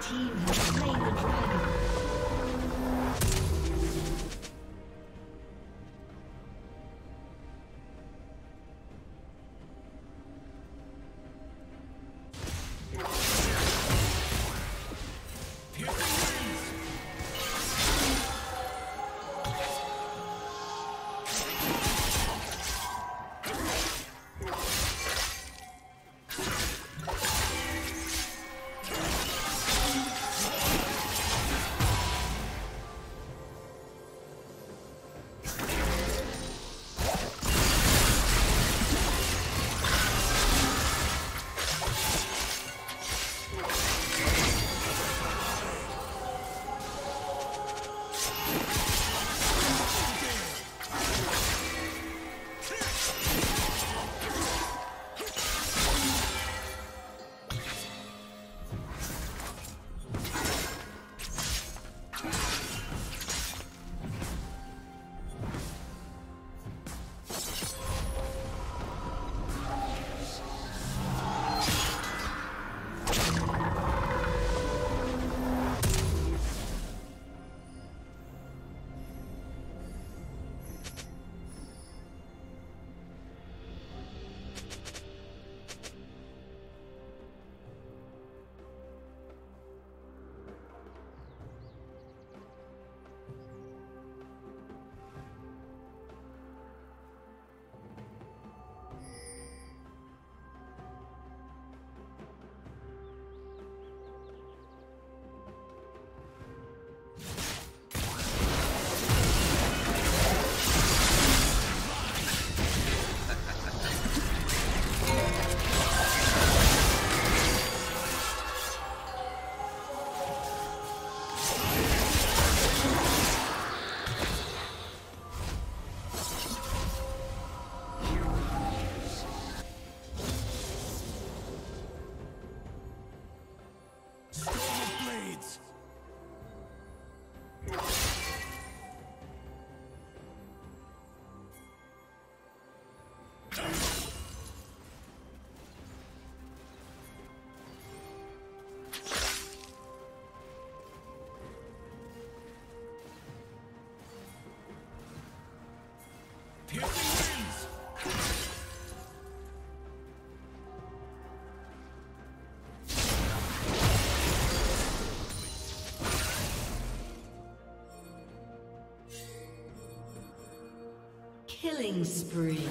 Team has slain the dragon. Killing spree.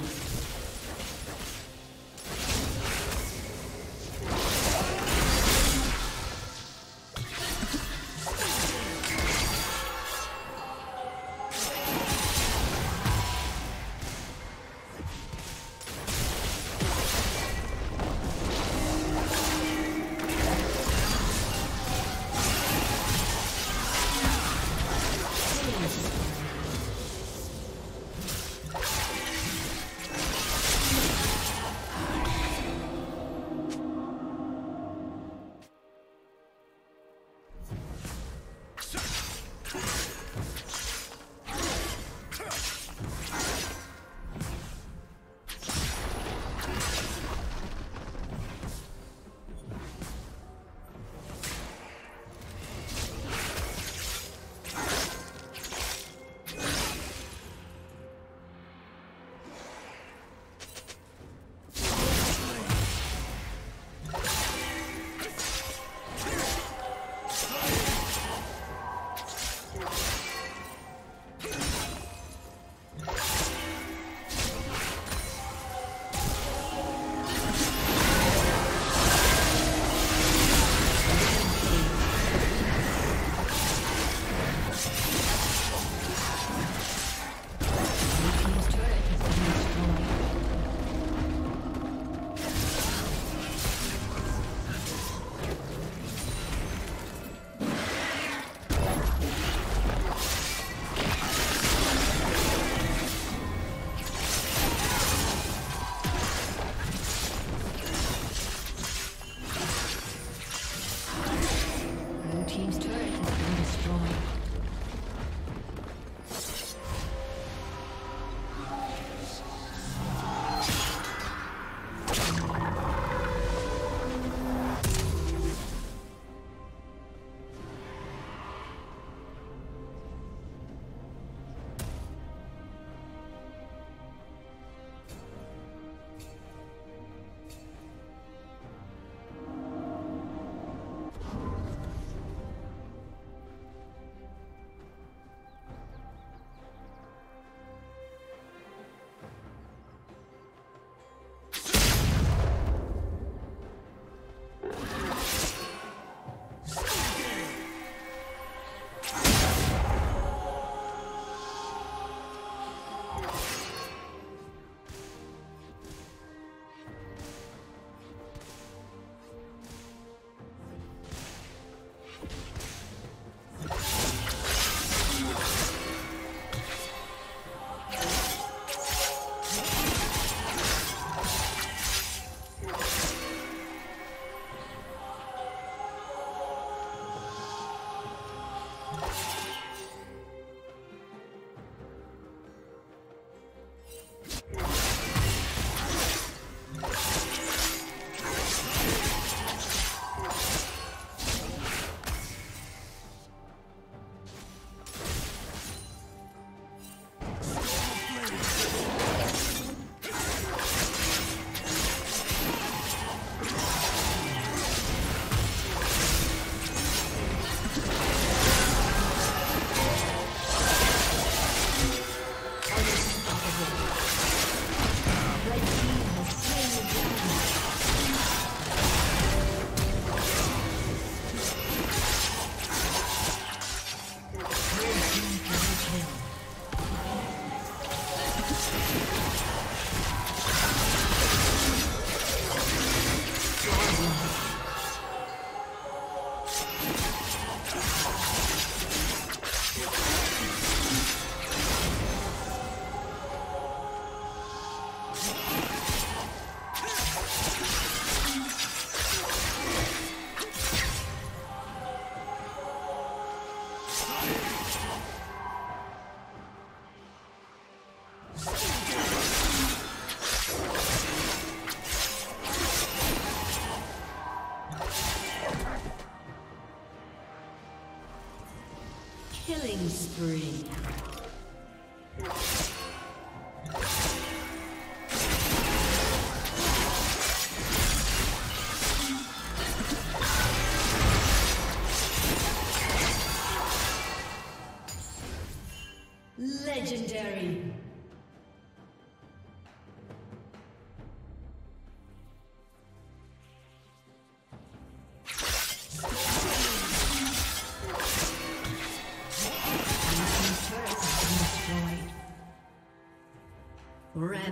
Killing spree.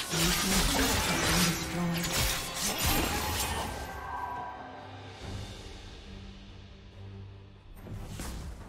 Team's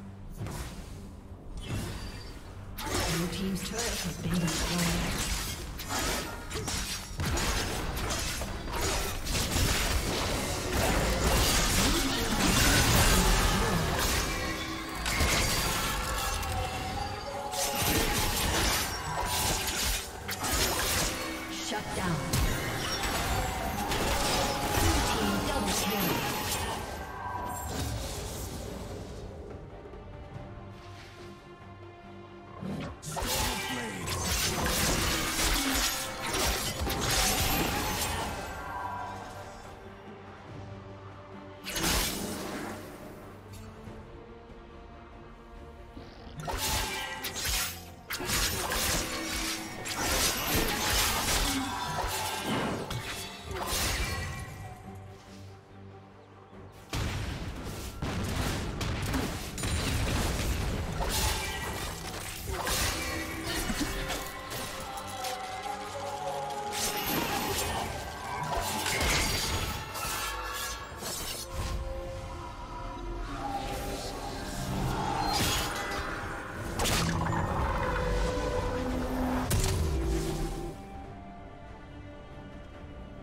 turret has been destroyed.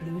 Blue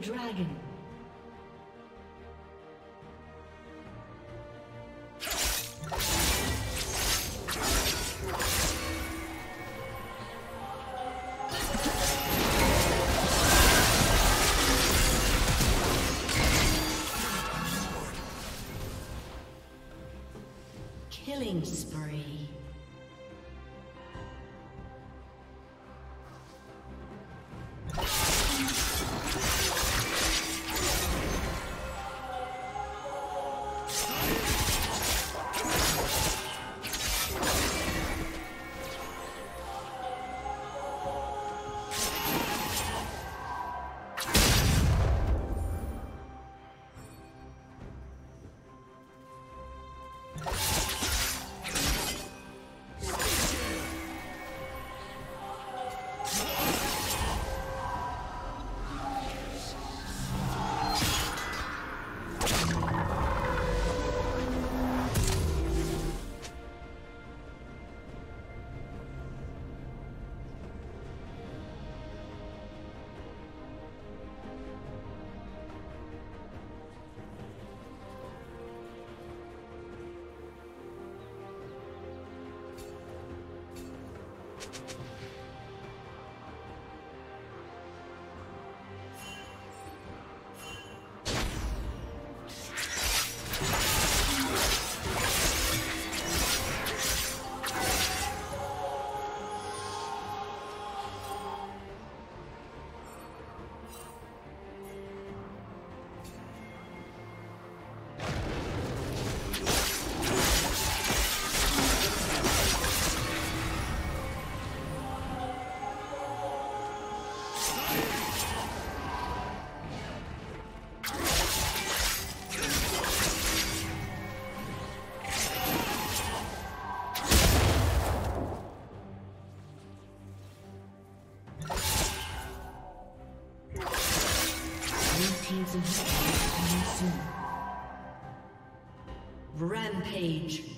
Dragon. Killing spree. Rampage.